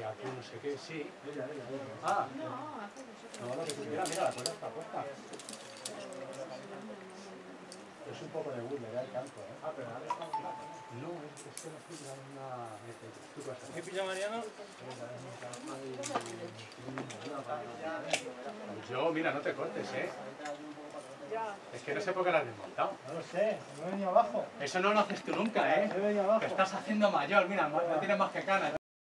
E aquí no sé qué, sí. Ah, mira, mira, la puerta está puesta. Es un poco de bulla, ya el campo, ¿eh? Ah, pero ahora está un plato. No, es que no estoy dando una... ¿Tú qué haces? ¿Qué pilla Mariano? Yo, mira, no te cortes, ¿eh? Es que no sé por qué lo has desmontado. No lo sé, me he venido abajo. Eso no lo haces tú nunca, ¿eh? Me he venido abajo. Te estás haciendo mayor, mira, no tienes más que canas.